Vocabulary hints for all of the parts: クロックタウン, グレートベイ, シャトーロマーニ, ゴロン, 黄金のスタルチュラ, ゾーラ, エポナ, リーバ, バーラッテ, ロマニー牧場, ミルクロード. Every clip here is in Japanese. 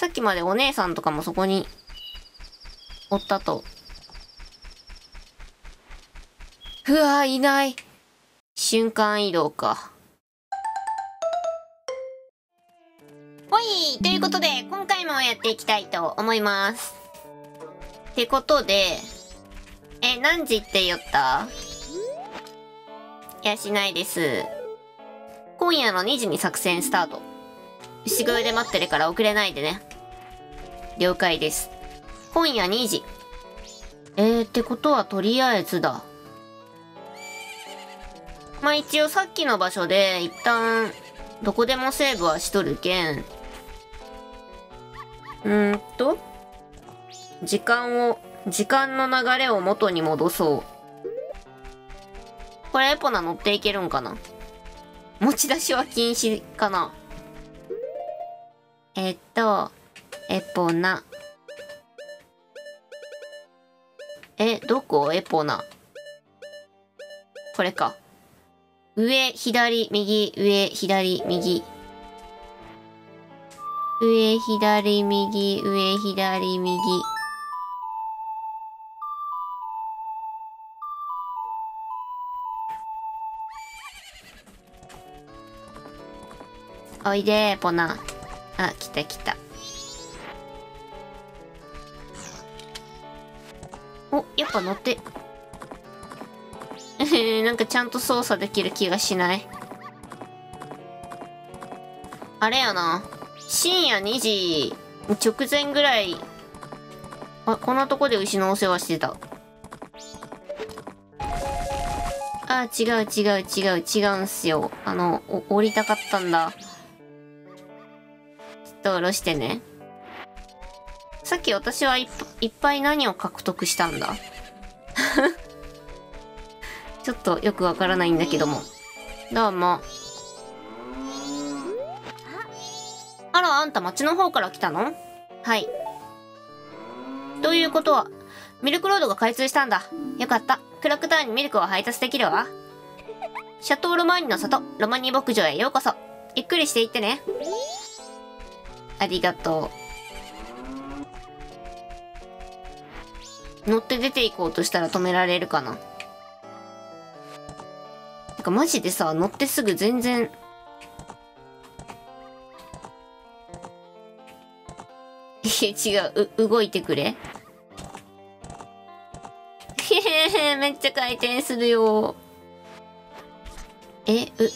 さっきまでお姉さんとかもそこにおったと。うわ、いない。瞬間移動か。ほい、ということで、今回もやっていきたいと思います。ってことで、何時って言った?いや、しないです。今夜の2時に作戦スタート。牛小屋で待ってるから遅れないでね。了解です。今夜2時。ってことはとりあえずだ。まあ一応さっきの場所で一旦どこでもセーブはしとるけん。時間の流れを元に戻そう。これエポナ乗っていけるんかな?持ち出しは禁止かな?エポナ。どこ?エポナ。これか。上、左、右、上、左、右。上、左、右、上、左、右。おいでー、ポナ。あ、来た来た。お、やっぱ乗って。なんかちゃんと操作できる気がしない。あれやな。深夜2時直前ぐらい、あ、こんなとこで牛のお世話してた。あ、違うんすよ。降りたかったんだ。ちょっと降ろしてね。さっき私はいっぱい何を獲得したんだちょっとよくわからないんだけども。どうも。あら、あんた町の方から来たの?はい。ということは、ミルクロードが開通したんだ。よかった。クラクターにミルクを配達できるわ。シャトーロマーニの里、ロマニー牧場へようこそ。ゆっくりしていってね。ありがとう。乗って出て行こうとしたら止められるかな。てかマジでさ、乗ってすぐ全然。違う、動いてくれ。めっちゃ回転するよ。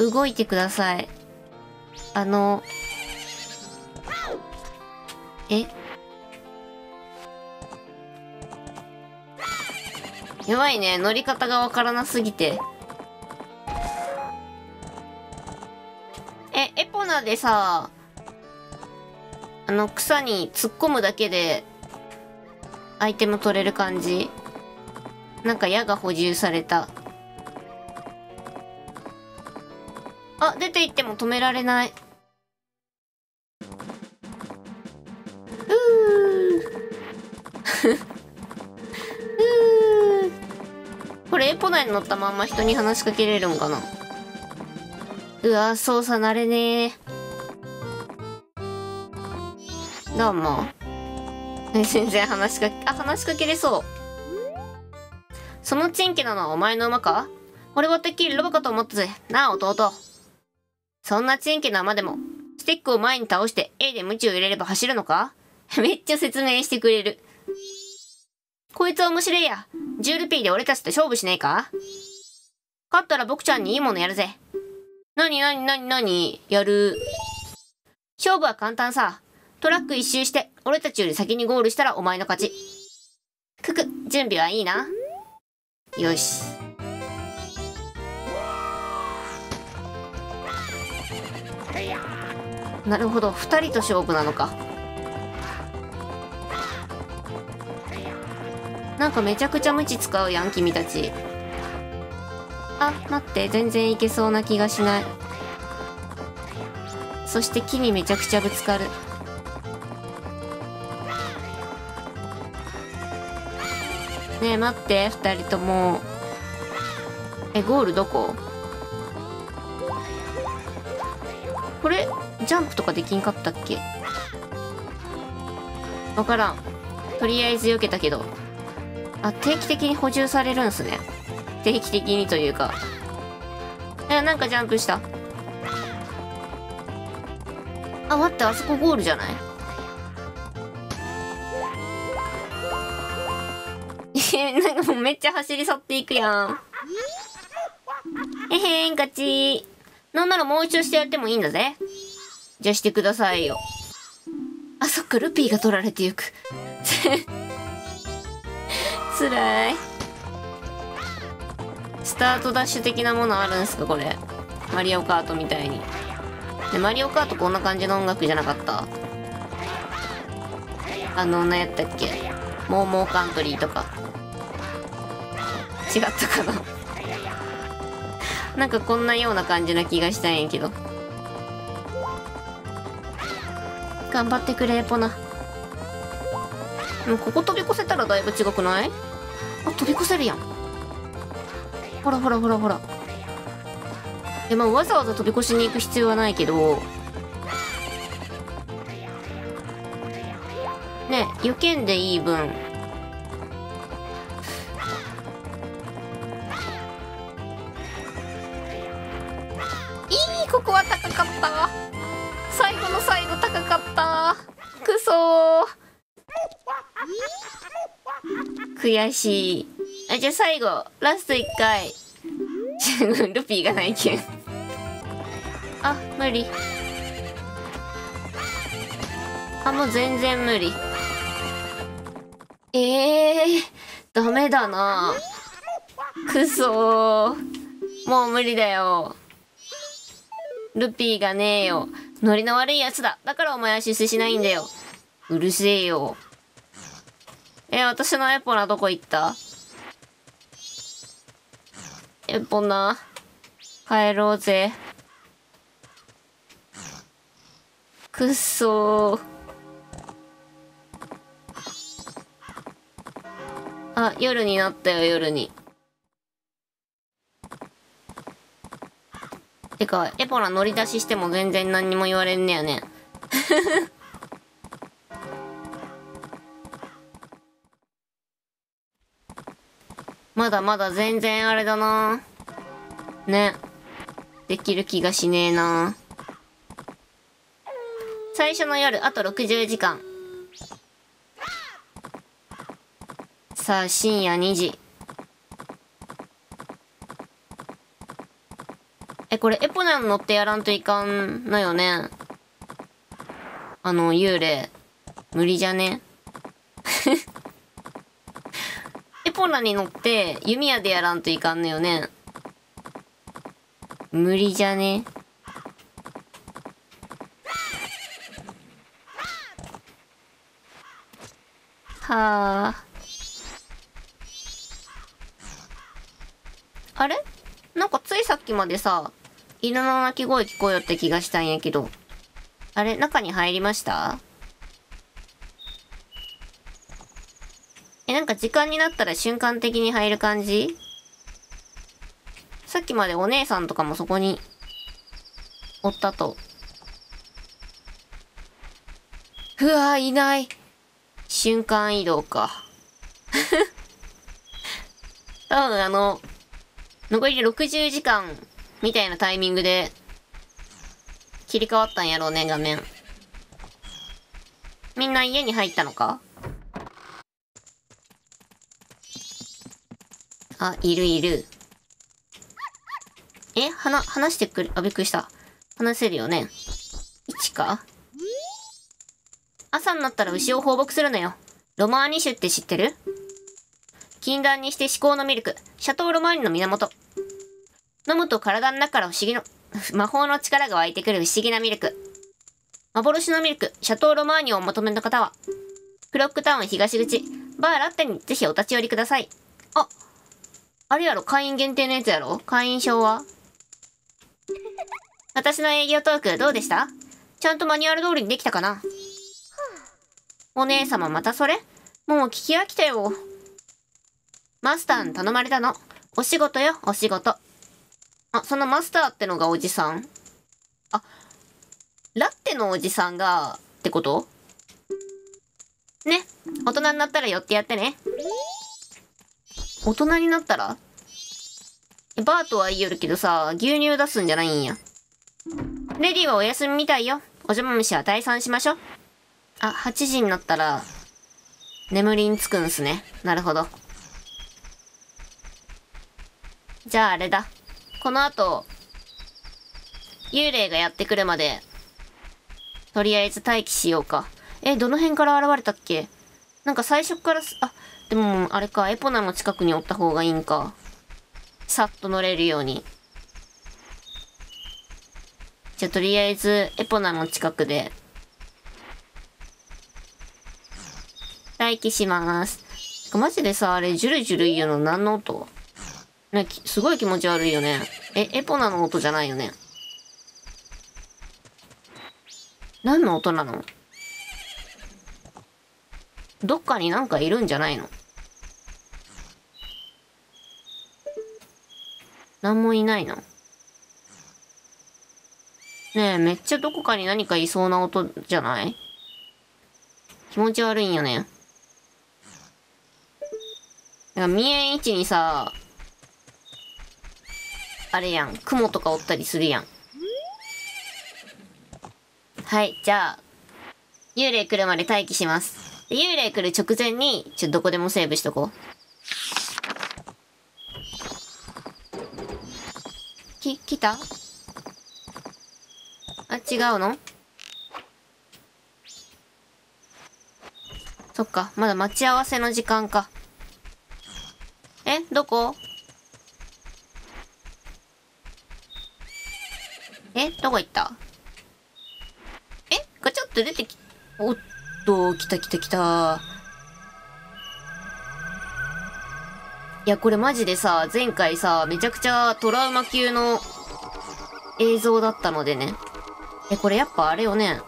動いてください。やばいね、乗り方がわからなすぎて。エポナでさ、草に突っ込むだけで、アイテム取れる感じ?なんか矢が補充された。あ、出て行っても止められない。これエポナに乗ったまんま人に話しかけれるんかな?うわ、操作慣れねえ。どうも。全然話しかけれそう。そのチンケなのはお前の馬か?俺はてっきりロバかと思ったぜ。なあ、弟。そんなチンケな馬でも、スティックを前に倒して A で鞭を入れれば走るのか?めっちゃ説明してくれる。こいつは面白いや。10ルピーで俺たちと勝負しねえか?勝ったら僕ちゃんにいいものやるぜ。なにやる。勝負は簡単さ。トラック一周して、俺たちより先にゴールしたらお前の勝ち。準備はいいな。よし。なるほど、二人と勝負なのか。なんかめちゃくちゃムチ使うやん、君たち。あ、待って、全然いけそうな気がしない。そして木にめちゃくちゃぶつかる。ねえ、待って、二人とも。ゴールどこ?これ、ジャンプとかできんかったっけ?分からん。とりあえず避けたけど。あ、定期的に補充されるんすね。定期的にというか。え、なんかジャンプした。あ、待って、あそこゴールじゃない？なんかもうめっちゃ走り去っていくやん。えへん、勝ち。なんならもう一度してやってもいいんだぜ。じゃあしてくださいよ。あ、そっか、ルピーが取られてゆく。つらい。スタートダッシュ的なものあるんすか、これ。マリオカートみたいに。で、マリオカートこんな感じの音楽じゃなかった？何やったっけ？モーモーカントリーとか。違ったかな。なんかこんなような感じな気がしたんやけど。頑張ってくれ、ポナ。もうここ飛び越せたらだいぶ違くない？あ、飛び越せるやん。ほらほらほらほら。で、まあわざわざ飛び越しに行く必要はないけど。ね、避けんでいい分。ここは高かった。最後の最後高かった。くそー、悔しい。あ、じゃあ最後ラスト1回。ルピーがないけん。あ、無理。あ、もう全然無理。ダメだな。くそー、もう無理だよ。ルピーがねえよ。ノリの悪いやつだ。だからお前は出世しないんだよ。うるせえよ。私のエポナどこ行った？エポナ、帰ろうぜ。くっそー。あ、夜になったよ、夜に。てか、エポラ乗り出ししても全然何にも言われんねやね。まだまだ全然あれだな。ね。できる気がしねえな。最初の夜、あと60時間。さあ、深夜2時。これエポナに乗ってやらんといかんのよね。幽霊。無理じゃね？エポナに乗って弓矢でやらんといかんのよね。無理じゃね？はあ。あれ？なんかついさっきまでさ、犬の鳴き声聞こえよって気がしたんやけど。あれ、中に入りました？なんか時間になったら瞬間的に入る感じ？さっきまでお姉さんとかもそこにおったと。うわぁ、いない。瞬間移動か。多分残り60時間。みたいなタイミングで切り替わったんやろうね、画面。みんな家に入ったのか？あ、いるいる。え、話してくれ、あ、びっくりした。話せるよね。1か？朝になったら牛を放牧するのよ。ロマーニシュって知ってる？禁断にして至高のミルク。シャトーロマーニの源。飲むと体の中から不思議の、魔法の力が湧いてくる不思議なミルク。幻のミルク、シャトーロマーニをお求めの方は、クロックタウン東口、バーラッテにぜひお立ち寄りください。あ、あれやろ、会員限定のやつやろ？会員証は？私の営業トークどうでした？ちゃんとマニュアル通りにできたかな？お姉様またそれ？もう聞き飽きたよ。マスターに頼まれたの。お仕事よ、お仕事。あ、そのマスターってのがおじさん？あ、ラッテのおじさんが、ってこと？ね。大人になったら寄ってやってね。大人になったらバーとは言いよるけどさ、牛乳出すんじゃないんや。レディはお休みみたいよ。おじゃま虫は退散しましょう。あ、8時になったら、眠りにつくんすね。なるほど。じゃああれだ。この後、幽霊がやってくるまで、とりあえず待機しようか。え、どの辺から現れたっけ？なんか最初からあ、でも、あれか、エポナの近くにおった方がいいんか。さっと乗れるように。じゃあ、とりあえず、エポナの近くで、待機します。マジでさ、あれ、ジュルジュルいうの何の音？ね、すごい気持ち悪いよね。え、エポナの音じゃないよね。何の音なの？どっかになんかいるんじゃないの？何もいないな。ねえ、めっちゃどこかに何かいそうな音じゃない？気持ち悪いんよね。なんか見えん位置にさ、あれやん、雲とかおったりするやん。はい、じゃあ、幽霊来るまで待機します。幽霊来る直前に、ちょっとどこでもセーブしとこう。来た？あ、違うの？そっか、まだ待ち合わせの時間か。え？どこ？え？どこ行った？え？ガチャって出てき、おっと、来た来た来た。いや、これマジでさ、前回さ、めちゃくちゃトラウマ級の映像だったのでね。え、これやっぱあれよね。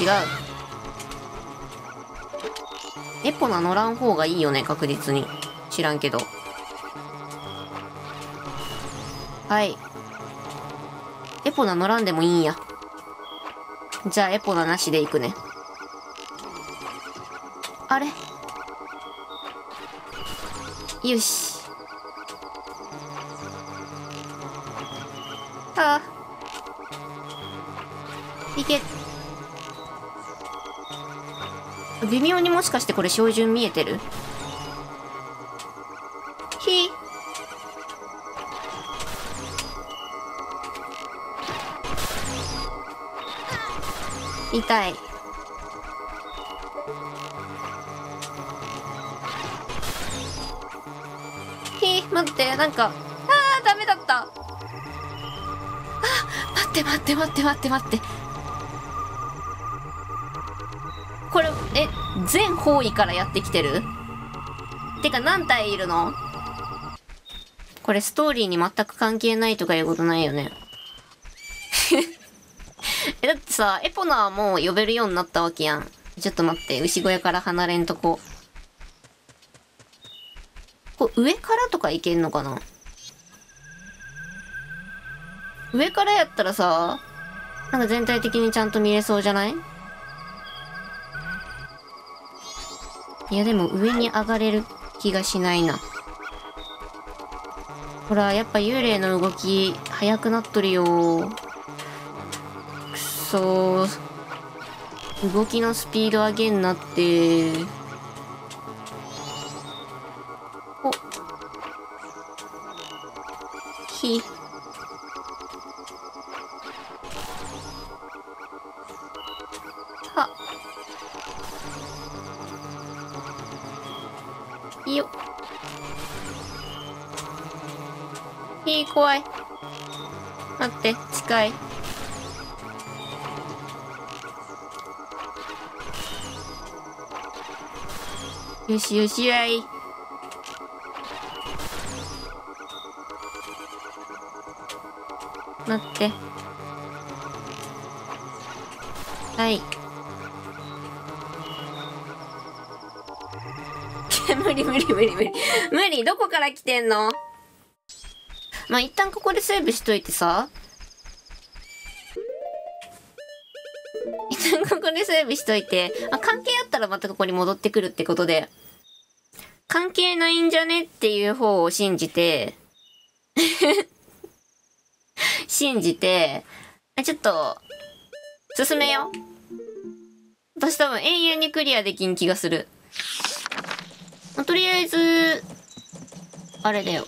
違う。エポナ乗らん方がいいよね、確実に。知らんけど。はい。エポナ乗らんでもいいんや。じゃあ、エポナなしで行くね。あれ？よし。ああ。いけ。微妙にもしかしてこれ照準見えてる？ひ。痛い。待って、なんか、あー、ダメだった。あ、待って待って待って待って待って。これ、え、全方位からやってきてる？てか何体いるの？これストーリーに全く関係ないとかいうことないよね。え、だってさ、エポナはもう呼べるようになったわけやん。ちょっと待って、牛小屋から離れんとこ。上からとかいけんのかな？上からやったらさ、なんか全体的にちゃんと見れそうじゃない？いやでも上に上がれる気がしないな。ほら、やっぱ幽霊の動き、速くなっとるよ。くそー。動きのスピード上げんなって。はっ。いいよ。いい、怖い。待って、近い。よしよしやい。待って。はい。無理無理無理無理。無理、どこから来てんの？まあ、一旦ここでセーブしといてさ。一旦ここで整備しといて、まあ、関係あったらまたここに戻ってくるってことで、関係ないんじゃねっていう方を信じて、ちょっと、進めよう。私多分永遠にクリアできん気がする。まあ、とりあえず、あれだよ。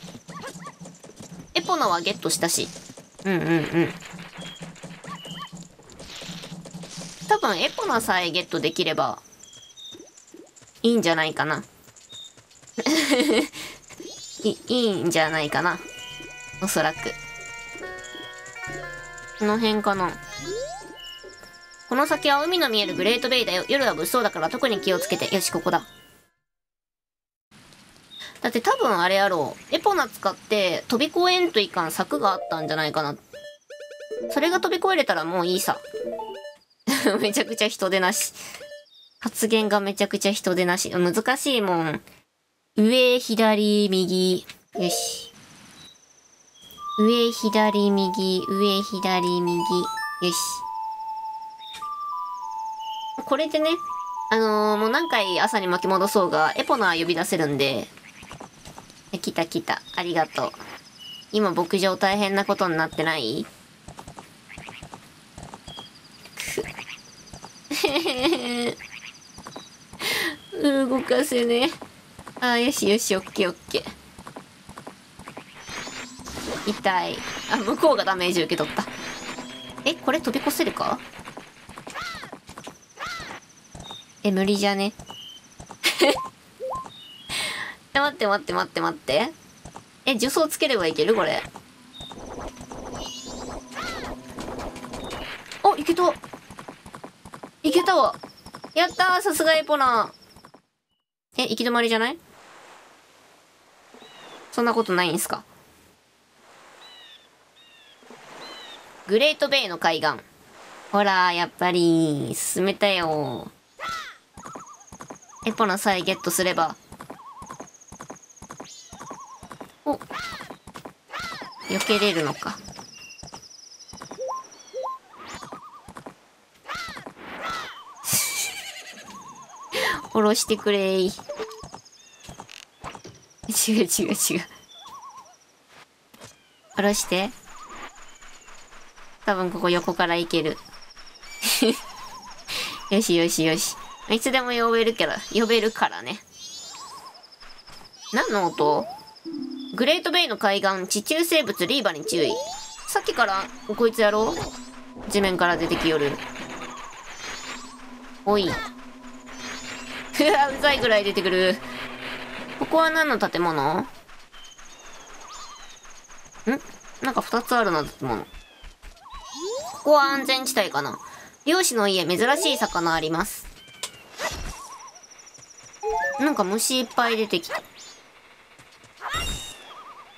エポノはゲットしたし。多分エポナさえゲットできればいいんじゃないかな。いいんじゃないかな。おそらく。この辺かな。この先は海の見えるグレートベイだよ。夜は物騒だから特に気をつけて。よし、ここだ。だって多分あれやろう。エポナ使って飛び越えんといかん柵があったんじゃないかな。それが飛び越えれたらもういいさ。めちゃくちゃ人出なし。発言がめちゃくちゃ人出なし。難しいもん。上、左、右。よし。上、左、右。上、左、右。よし。これでね、もう何回朝に巻き戻そうが、エポナは呼び出せるんで。来た来た。ありがとう。今、牧場大変なことになってない？動かせね。あ、よしよし、オッケーオッケー。痛い。あ、向こうがダメージ受け取った。え、これ飛び越せるか？え、無理じゃね？待って待って待って待って。え、助走つければいける？これ。お、いけた。いけたわ。やったー、さすがエポナ。え、行き止まりじゃない？そんなことないんすか？グレートベイの海岸。ほら、やっぱり、進めたよ。エポナさえゲットすれば。お。避けれるのか。下ろしてくれー。違う。下ろして。多分ここ横から行ける。よし。いつでも呼べるからね。何の音？グレートベイの海岸、地中生物リーバに注意。さっきから、こいつやろう？地面から出てきよる。おい。うわ、うざいぐらい出てくる。ここは何の建物？ん？なんか2つあるな、建物。ここは安全地帯かな。漁師の家、珍しい魚あります。なんか虫いっぱい出てきた。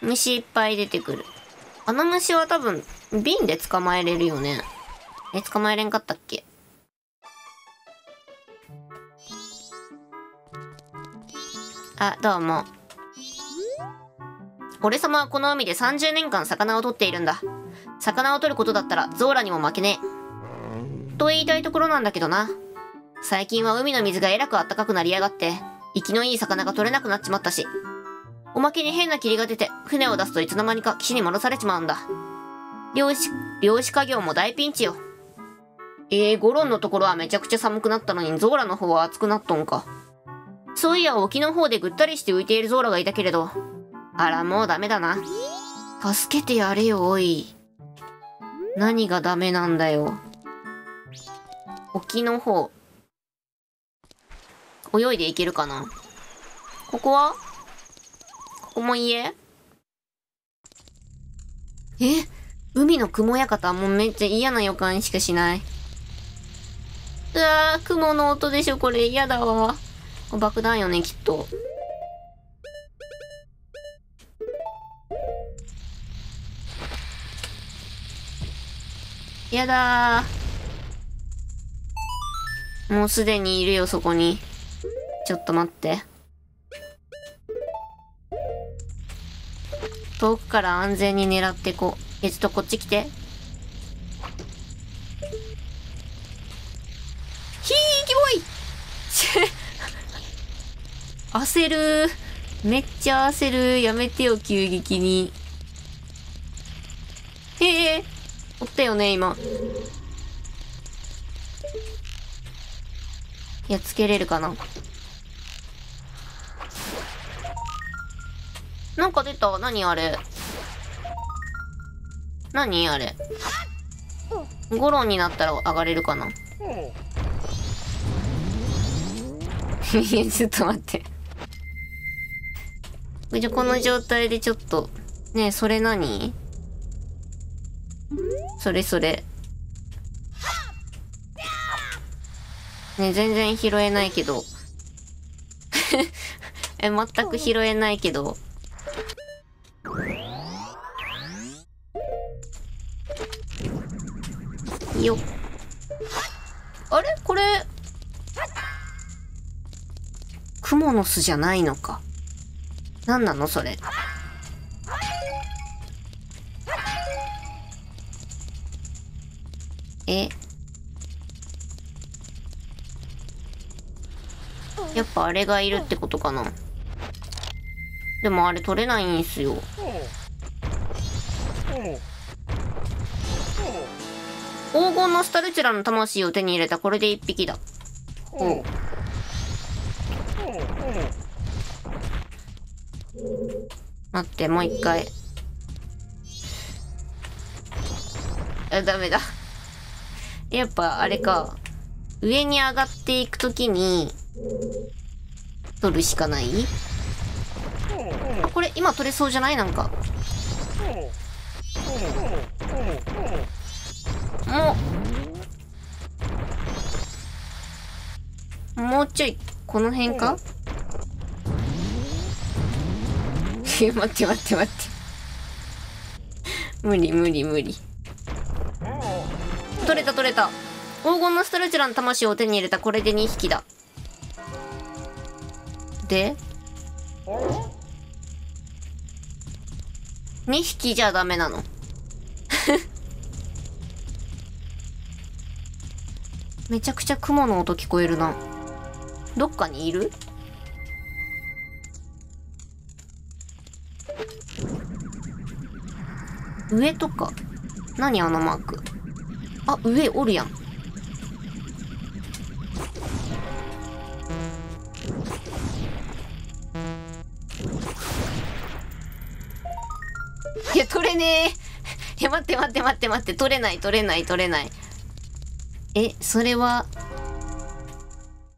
虫いっぱい出てくる。あの虫は多分、瓶で捕まえれるよね。え、捕まえれんかったっけ？あ、どうも。俺様はこの海で30年間魚を取っているんだ。魚を取ることだったらゾーラにも負けねえ。と言いたいところなんだけどな。最近は海の水がえらくあったかくなりやがって、生きのいい魚が取れなくなっちまったし。おまけに変な霧が出て、船を出すといつの間にか岸に戻されちまうんだ。漁師家業も大ピンチよ。ゴロンのところはめちゃくちゃ寒くなったのにゾーラの方は暑くなっとんか。そういや、沖の方でぐったりして浮いているゾーラがいたけれど。あら、もうダメだな。助けてやれよ、おい。何がダメなんだよ。沖の方。泳いでいけるかな。ここは？ここも家？海の雲館？もうめっちゃ嫌な予感しかしない。うわー、雲の音でしょ、これ。嫌だわ。爆弾よね、きっと。やだー。もうすでにいるよ、そこに。ちょっと待って。遠くから安全に狙ってこう。ちょっとこっち来て。ひ焦る。めっちゃ焦る。やめてよ、急激に。へえ。おったよね、今。やっつけれるかな。なんか出た。何あれ。何あれ。ゴロンになったら上がれるかな。いや、ちょっと待って。じゃ、この状態でちょっと。ねえ、それ何？それそれ。ねえ、全然拾えないけど。え、全く拾えないけど。よっ。あれ？これ。クモの巣じゃないのか。何なのそれ。え、やっぱあれがいるってことかな。でもあれ取れないんですよ。黄金のスタルチュラの魂を手に入れた。これで一匹だ。おう。待って、もう一回。あ、ダメだ。やっぱあれか、上に上がっていくときに取るしかない。あ、これ今取れそうじゃない？なんかもうちょいこの辺か。待って待って待って無理無理無理。取れた取れた。黄金のストルチュラの魂を手に入れた。これで2匹だ。で2匹じゃダメなの。めちゃくちゃ雲の音聞こえるな。どっかにいる？上とか。何あのマーク。あ、上おるやん。いや、取れねえ。いや、待って待って待って待って。取れない取れない取れない。え、それは